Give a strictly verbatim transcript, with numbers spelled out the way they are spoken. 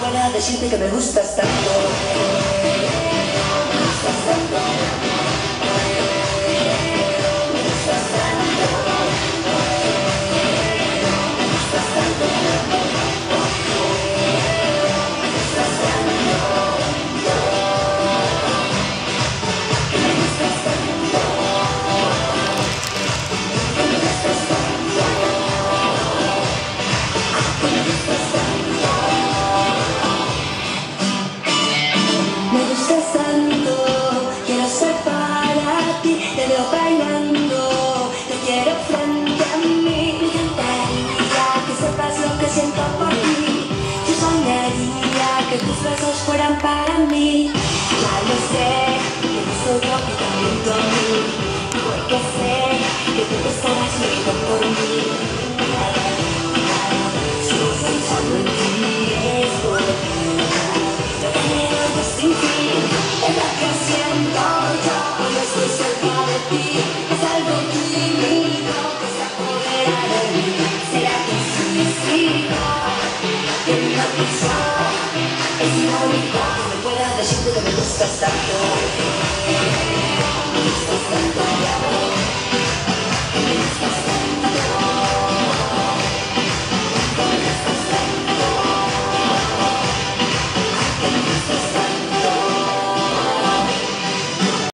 Para decirte que me gustas tanto, me gustas tanto, me gustas tanto, me gustas tanto, me gustas tanto, me gustas tanto, me gustas tanto, me gustas tanto. Tus besos fueran para mí, ya lo sé, que no soy yo que también tú a mí, porque sé que tú te estarás viendo por mí. Sigo pensando en ti, es por ti, lo que me oigo sin ti, es lo que siento yo cuando estoy cerca de ti, es algo químico que se apodera de mí. ¿Será que sí, sí, que no quiso? Es lo único que me pueda decirte que me gustas tanto.